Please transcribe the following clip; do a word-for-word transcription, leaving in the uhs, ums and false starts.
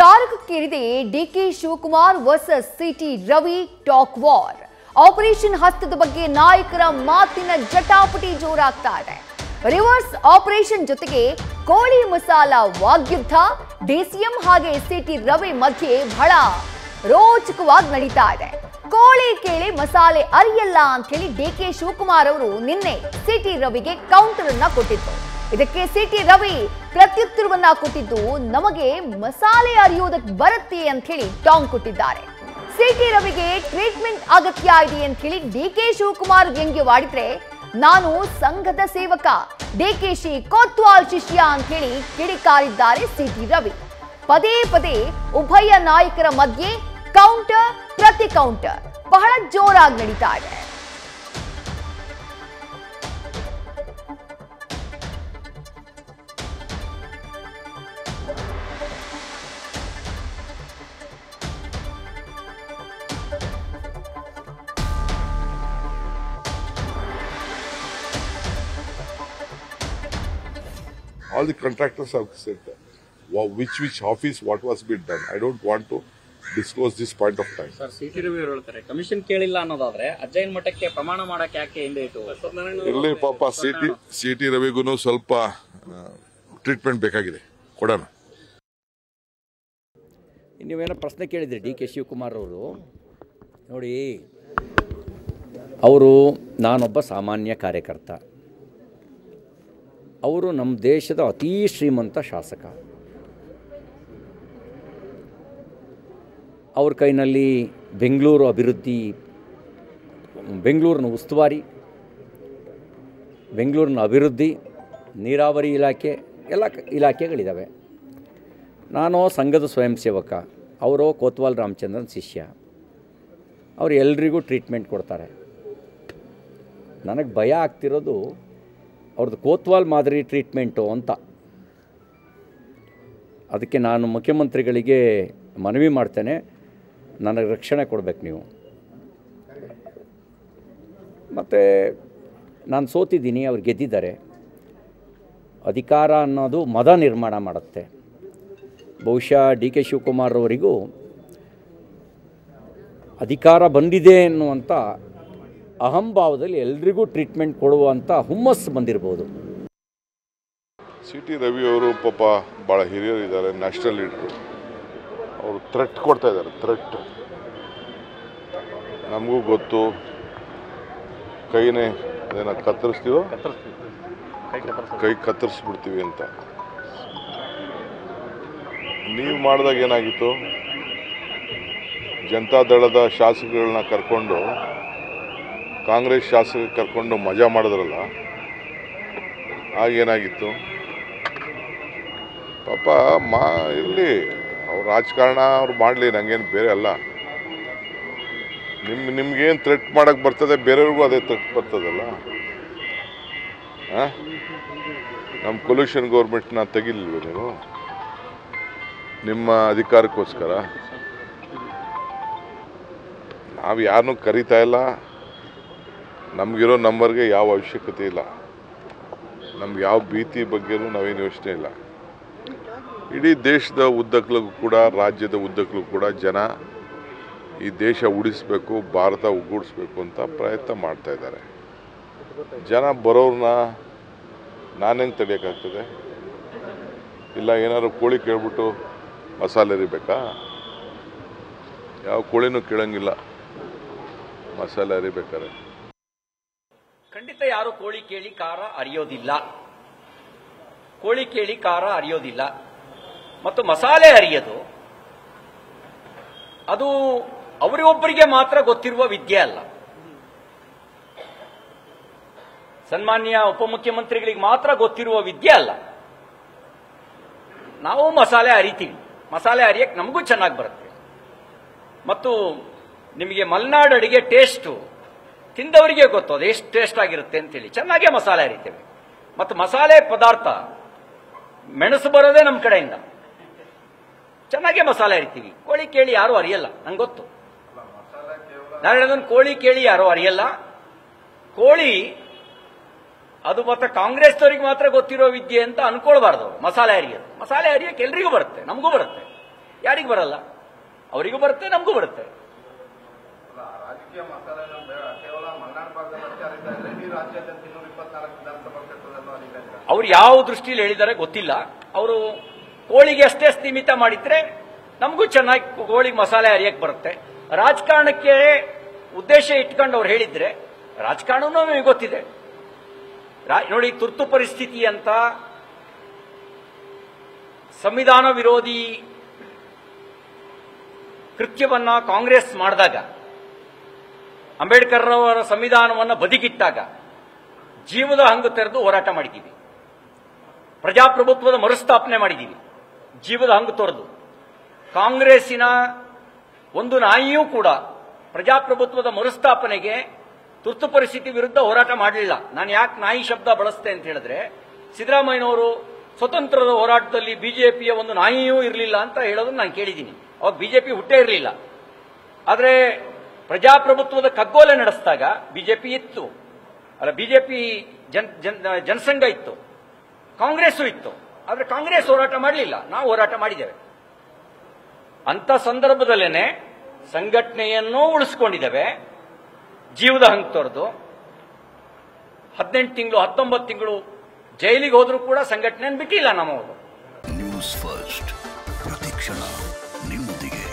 ತಾರಕಕ್ಕೇರಿದೆ D K Shivakumar versus C T Ravi talk war. Operation ಹಸ್ತದ ಬಗ್ಗೆ ನಾಯಕರ ಮಾತಿನ ಜಟಾಪಟಿ ಜೋರಾಗ್ತಾ ಇದೆ. ರಿವರ್ಸ್ ಆಪರೇಷನ್ ಜೊತೆಗೆ ಕೋಳಿ ಮಸಾಲ ವಾಗ್ಯುದ್ಧ ಡಿ ಸಿ ಎಂ ಹಾಗೆ ಸಿ ಟಿ ರವಿ ಮಧ್ಯೆ ಬಹಳ ರೋಚಕವಾಗಿ ನಡೀತಾ ಇದೆ. ಕೋಳಿ ಕೇಳಿ ಮಸಾಲೆ ಅರಿಯಲ್ಲ ಅಂತ ಹೇಳಿ ಡಿ ಕೆ ಶಿವಕುಮಾರ್ ಅವರು ನಿನ್ನೆ ಸಿ ಟಿ ರವಿಗೆ ಕೌಂಟರ್ ಅನ್ನ ಕೊಟ್ಟಿತ್ತು. ಇದಕ್ಕೆ ಸಿ ಟಿ ರವಿ ಪ್ರತ್ಯುತ್ತರವನ್ನ ಕೊಟ್ಟಿದ್ದು, ನಮಗೆ ಮಸಾಲೆ ಅರಿಯೋದಕ್ಕೆ ಬರುತ್ತೆ ಅಂತ ಹೇಳಿ ಟಾಂಗ್ ಕೊಟ್ಟಿದ್ದಾರೆ. ಸಿ ಟಿ ರವಿಗೆ ಟ್ರೀಟ್ಮೆಂಟ್ ಅಗತ್ಯ ಇದೆ ಅಂತ ಹೇಳಿ ಡಿ ಕೆ ಶಿವಕುಮಾರ್ ವ್ಯಂಗ್ಯ ಮಾಡಿದ್ರೆ, ನಾನು ಸಂಘದ ಸೇವಕ ಡಿ ಕೆ ಶಿ ಕೋತ್ವಾಲ್ ಶಿಷ್ಯ ಅಂತ ಹೇಳಿ ಕಿಡಿಕಾರಿದ್ದಾರೆ ಸಿ ಟಿ ರವಿ. ಪದೇ ಪದೇ ಉಭಯ ನಾಯಕರ ಮಧ್ಯೆ ಕೌಂಟರ್ ಪ್ರತಿ ಕೌಂಟರ್ ಬಹಳ ಜೋರಾಗಿ ನಡೀತಾ ಇದೆ. All the contractors have said that. Wow, which which office what was being done. I don't want to disclose this point of time. Sir, C T Ravi ಅವರು ಹೇಳ್ತಾರೆ, ಕಮಿಷನ್ ಕೇಳಿಲ್ಲ ಅನ್ನೋದಾದ್ರೆ ಅಜ್ಜಯನ್ ಮಠಕ್ಕೆ ಪ್ರಮಾಣ ಮಾಡಕ್ಕೆ ಯಾಕೆ ಹಿಂದೆ ಇತ್ತು? ಇಲ್ಲಿ ಪಾಪ ಸಿ ಟಿ ಸಿ ಟಿ ರವಿಗೂ ಸ್ವಲ್ಪ ಟ್ರೀಟ್ಮೆಂಟ್ ಬೇಕಾಗಿದೆ, ಕೊಡೋಣ. ನೀವೇನೋ ಪ್ರಶ್ನೆ ಕೇಳಿದ್ರಿ ಡಿ ಕೆ ಶಿವಕುಮಾರ್ ಅವರು. ನೋಡಿ, ಅವರು ನಾನೊಬ್ಬ ಸಾಮಾನ್ಯ ಕಾರ್ಯಕರ್ತ, ಅವರು ನಮ್ಮ ದೇಶದ ಅತೀ ಶ್ರೀಮಂತ ಶಾಸಕ. ಅವ್ರ ಕೈನಲ್ಲಿ ಬೆಂಗಳೂರು ಅಭಿವೃದ್ಧಿ, ಬೆಂಗಳೂರಿನ ಉಸ್ತುವಾರಿ, ಬೆಂಗಳೂರಿನ ಅಭಿವೃದ್ಧಿ, ನೀರಾವರಿ ಇಲಾಖೆ, ಎಲ್ಲ ಇಲಾಖೆಗಳಿದ್ದಾವೆ. ನಾನು ಸಂಘದ ಸ್ವಯಂ ಸೇವಕ, ಅವರು ಕೋತ್ವಾಲ್ ರಾಮಚಂದ್ರನ್ ಶಿಷ್ಯ, ಅವರು ಎಲ್ರಿಗೂ ಟ್ರೀಟ್ಮೆಂಟ್ ಕೊಡ್ತಾರೆ. ನನಗೆ ಭಯ ಆಗ್ತಿರೋದು ಅವ್ರದ್ದು ಕೋತ್ವಾಲ್ ಮಾದರಿ ಟ್ರೀಟ್ಮೆಂಟು ಅಂತ. ಅದಕ್ಕೆ ನಾನು ಮುಖ್ಯಮಂತ್ರಿಗಳಿಗೆ ಮನವಿ ಮಾಡ್ತೇನೆ, ನನಗೆ ರಕ್ಷಣೆ ಕೊಡಬೇಕು ನೀವು. ಮತ್ತು ನಾನು ಸೋತಿದ್ದೀನಿ, ಅವ್ರು ಗೆದ್ದಿದ್ದಾರೆ. ಅಧಿಕಾರ ಅನ್ನೋದು ಮದ ನಿರ್ಮಾಣ ಮಾಡುತ್ತೆ. ಬಹುಶಃ ಡಿ ಕೆ ಶಿವಕುಮಾರ್ ಅವರಿಗೂ ಅಧಿಕಾರ ಬಂದಿದೆ ಎನ್ನುವಂಥ ಅಹಂಭಾವದಲ್ಲಿ ಎಲ್ರಿಗೂ ಟ್ರೀಟ್ಮೆಂಟ್ ಕೊಡುವಂಥ ಹುಮ್ಮಸ್ಸು ಬಂದಿರ್ಬೋದು. ಸಿ ಟಿ ರವಿ ಅವರು ಪಾಪ ಭಾಳ ಹಿರಿಯರು ಇದ್ದಾರೆ, ನ್ಯಾಷನಲ್ ಲೀಡರು. ಅವರು ಥ್ರೆಟ್ ಕೊಡ್ತಾ ಇದ್ದಾರೆ. ಥ್ರೆಟ್ ನಮಗೂ ಗೊತ್ತು, ಕೈನೇ ಅದನ್ನು ಕತ್ತರಿಸ್ತೀವೋ ಕೈ ಕತ್ತರಿಸ್ಬಿಡ್ತೀವಿ ಅಂತ. ನೀವು ಮಾಡಿದಾಗ ಏನಾಗಿತ್ತು? ಜನತಾದಳದ ಶಾಸಕಗಳನ್ನ ಕರ್ಕೊಂಡು, ಕಾಂಗ್ರೆಸ್ ಶಾಸಕ ಕರ್ಕೊಂಡು ಮಜಾ ಮಾಡಿದ್ರಲ್ಲ, ಆಗೇನಾಗಿತ್ತು ಪಾಪ. ಮಾ ಇರಲಿ, ಅವ್ರ ರಾಜಕಾರಣ ಅವ್ರು ಮಾಡಲಿ, ನನಗೇನು ಬೇರೆ ಅಲ್ಲ. ನಿಮ್ಮ ನಿಮ್ಗೇನು ಥ್ರೆಟ್ ಮಾಡೋಕ್ಕೆ ಬರ್ತದೆ, ಬೇರೆಯವ್ರಿಗೂ ಅದೇ ಥ್ರೆಟ್ ಬರ್ತದಲ್ಲ. ನಮ್ಮ ಕೊಲ್ಯೂಷನ್ ಗೌರ್ಮೆಂಟ್ನ ತೆಗಿಲಿಲ್ವ ನೀವು ನಿಮ್ಮ ಅಧಿಕಾರಕ್ಕೋಸ್ಕರ? ನಾವು ಯಾರನ್ನೂ ಕರೀತಾ ಇಲ್ಲ, ನಮಗಿರೋ ನಂಬರ್ಗೆ ಯಾವ ಅವಶ್ಯಕತೆ ಇಲ್ಲ, ನಮ್ಗೆ ಯಾವ ಭೀತಿ ಬಗ್ಗೆನೂ ನಾವೇನು ಯೋಚನೆ ಇಲ್ಲ. ಇಡೀ ದೇಶದ ಉದ್ದಕ್ಕೂ ಕೂಡ, ರಾಜ್ಯದ ಉದ್ದಕ್ಕೂ ಕೂಡ ಜನ ಈ ದೇಶ ಉಳಿಸಬೇಕು, ಭಾರತ ಒಗ್ಗೂಡಿಸ್ಬೇಕು ಅಂತ ಪ್ರಯತ್ನ ಮಾಡ್ತಾ ಇದ್ದಾರೆ. ಜನ ಬರೋರನ್ನ ನಾನೇನು ತಡೆಯೋಕ್ಕಾಗ್ತದೆ? ಇಲ್ಲ ಏನಾದ್ರು ಕೋಳಿ ಕೇಳ್ಬಿಟ್ಟು ಮಸಾಲೆ ಅರಿಬೇಕಾ? ಯಾವ ಕೋಳಿನೂ ಕೇಳಂಗಿಲ್ಲ ಮಸಾಲೆ ಅರಿಬೇಕಾರೆ. ಖಂಡಿತ ಯಾರು ಕೋಳಿ ಕೇಳಿ ಖಾರ ಅರಿಯೋದಿಲ್ಲ, ಕೋಳಿ ಕೇಳಿ ಖಾರ ಅರಿಯೋದಿಲ್ಲ. ಮತ್ತು ಮಸಾಲೆ ಅರಿಯೋದು ಅದು ಅವರೊಬ್ಬರಿಗೆ ಮಾತ್ರ ಗೊತ್ತಿರುವ ವಿದ್ಯೆ ಅಲ್ಲ. ಸನ್ಮಾನ್ಯ ಉಪಮುಖ್ಯಮಂತ್ರಿಗಳಿಗೆ ಮಾತ್ರ ಗೊತ್ತಿರುವ ವಿದ್ಯೆ ಅಲ್ಲ. ನಾವು ಮಸಾಲೆ ಅರಿತೀವಿ, ಮಸಾಲೆ ಅರಿಯಕ್ಕೆ ನಮಗೂ ಚೆನ್ನಾಗಿ ಬರುತ್ತೆ. ಮತ್ತು ನಿಮಗೆ ಮಲೆನಾಡು ಅಡಿಗೆ ಟೇಸ್ಟು ತಿಂದವರಿಗೆ ಗೊತ್ತು, ಅದು ಎಷ್ಟು ಟೇಸ್ಟ್ ಆಗಿರುತ್ತೆ ಅಂತೇಳಿ ಚೆನ್ನಾಗೇ ಮಸಾಲೆ ಅರಿತೇವೆ. ಮತ್ತು ಮಸಾಲೆ ಪದಾರ್ಥ ಮೆಣಸು ಬರೋದೇ ನಮ್ಮ ಕಡೆಯಿಂದ, ಚೆನ್ನಾಗೇ ಮಸಾಲೆ ಅರಿತೀವಿ. ಕೋಳಿ ಕೇಳಿ ಯಾರೂ ಅರಿಯಲ್ಲ, ನಂಗೆ ಗೊತ್ತು. ನಾನು ಹೇಳೋದನ್ನು, ಕೋಳಿ ಕೇಳಿ ಯಾರೂ ಅರಿಯಲ್ಲ. ಕೋಳಿ ಅದು ಮತ್ತು ಕಾಂಗ್ರೆಸ್ನವ್ರಿಗೆ ಮಾತ್ರ ಗೊತ್ತಿರೋ ವಿದ್ಯೆ ಅಂತ ಅನ್ಕೊಳ್ಬಾರ್ದು. ಮಸಾಲೆ ಅರಿಯೋದು, ಮಸಾಲೆ ಅರಿಯೋಕೆ ಎಲ್ರಿಗೂ ಬರುತ್ತೆ, ನಮಗೂ ಬರುತ್ತೆ. ಯಾರಿಗೆ ಬರಲ್ಲ? ಅವರಿಗೂ ಬರುತ್ತೆ, ನಮಗೂ ಬರುತ್ತೆ. ರಾಜಕೀಯ ಮಸಾಲೆ ಕೇವಲ ಮಲ್ನಾಡ್ ಭಾಗದಲ್ಲಿ ರಾಜ್ಯದಲ್ಲಿ ಇನ್ನೂರ ಇಪ್ಪತ್ನಾಲ್ಕು ವಿಧಾನಸಭಾ ಕ್ಷೇತ್ರದಲ್ಲಿ ಅವರು ಯಾವ ದೃಷ್ಟಿಯಲ್ಲಿ ಹೇಳಿದ್ದಾರೆ ಗೊತ್ತಿಲ್ಲ. ಅವರು ಕೋಳಿಗೆ ಅಷ್ಟೇ ಸೀಮಿತ ಮಾಡಿದ್ರೆ ನಮಗೂ ಚೆನ್ನಾಗಿ ಕೋಳಿಗೆ ಮಸಾಲೆ ಅರಿಯಕ್ಕೆ ಬರುತ್ತೆ. ರಾಜಕಾರಣಕ್ಕೆ ಉದ್ದೇಶ ಇಟ್ಕೊಂಡು ಅವ್ರು ಹೇಳಿದ್ರೆ ರಾಜಕಾರಣನೂ ನಮಗೆ ಗೊತ್ತಿದೆ. ನೋಡಿ, ತುರ್ತು ಪರಿಸ್ಥಿತಿ ಅಂತ ಸಂವಿಧಾನ ವಿರೋಧಿ ಕೃತ್ಯವನ್ನ ಕಾಂಗ್ರೆಸ್ ಮಾಡಿದಾಗ, ಅಂಬೇಡ್ಕರ್ ಅವರ ಸಂವಿಧಾನವನ್ನು ಬದಿಗಿಟ್ಟಾಗ ಜೀವದ ಹಂಗು ತೆರೆದು ಹೋರಾಟ ಮಾಡಿದ್ದೀವಿ. ಪ್ರಜಾಪ್ರಭುತ್ವದ ಮರುಸ್ಥಾಪನೆ ಮಾಡಿದ್ದೀವಿ ಜೀವದ ಹಂಗು ತೊರೆದು. ಕಾಂಗ್ರೆಸ್ಸಿನ ಒಂದು ನಾಯಿಯೂ ಕೂಡ ಪ್ರಜಾಪ್ರಭುತ್ವದ ಮರುಸ್ಥಾಪನೆಗೆ ತುರ್ತು ಪರಿಸ್ಥಿತಿ ವಿರುದ್ಧ ಹೋರಾಟ ಮಾಡಲಿಲ್ಲ. ನಾನು ಯಾಕೆ ನಾಯಿ ಶಬ್ದ ಬಳಸ್ತೆ ಅಂತ ಹೇಳಿದ್ರೆ, ಸಿದ್ದರಾಮಯ್ಯನವರು ಸ್ವತಂತ್ರದ ಹೋರಾಟದಲ್ಲಿ ಬಿಜೆಪಿಯ ಒಂದು ನಾಯಿಯೂ ಇರಲಿಲ್ಲ ಅಂತ ಹೇಳೋದನ್ನು ನಾನು ಕೇಳಿದ್ದೀನಿ. ಅವಾಗ ಬಿಜೆಪಿ ಹುಟ್ಟೇ ಇರಲಿಲ್ಲ. ಆದರೆ ಪ್ರಜಾಪ್ರಭುತ್ವದ ಕಗ್ಗೋಲೆ ನಡೆಸಿದಾಗ ಬಿಜೆಪಿ ಇತ್ತು, ಅಲ್ಲ ಬಿಜೆಪಿ ಜನ್ ಜನಸಂಘ ಇತ್ತು, ಕಾಂಗ್ರೆಸ್ಸು ಇತ್ತು. ಆದರೆ ಕಾಂಗ್ರೆಸ್ ಹೋರಾಟ ಮಾಡಲಿಲ್ಲ, ನಾವು ಹೋರಾಟ ಮಾಡಿದ್ದೇವೆ. ಅಂಥ ಸಂದರ್ಭದಲ್ಲೇನೆ ಸಂಘಟನೆಯನ್ನೂ ಉಳಿಸ್ಕೊಂಡಿದ್ದೇವೆ ಜೀವದ ಹಂಗೆ ತೊರೆದು. ಹದಿನೆಂಟು ತಿಂಗಳು ಹತ್ತೊಂಬತ್ತು ತಿಂಗಳು ಜೈಲಿಗೆ ಹೋದರೂ ಕೂಡ ಸಂಘಟನೆಯನ್ನು ಬಿಟ್ಟಿಲ್ಲ ನಮ್ಮವರು. ನ್ಯೂಸ್ ಫಸ್ಟ್ ಪ್ರತಿಕ್ಷಣ ನಿಮ್ಮೊಂದಿಗೆ.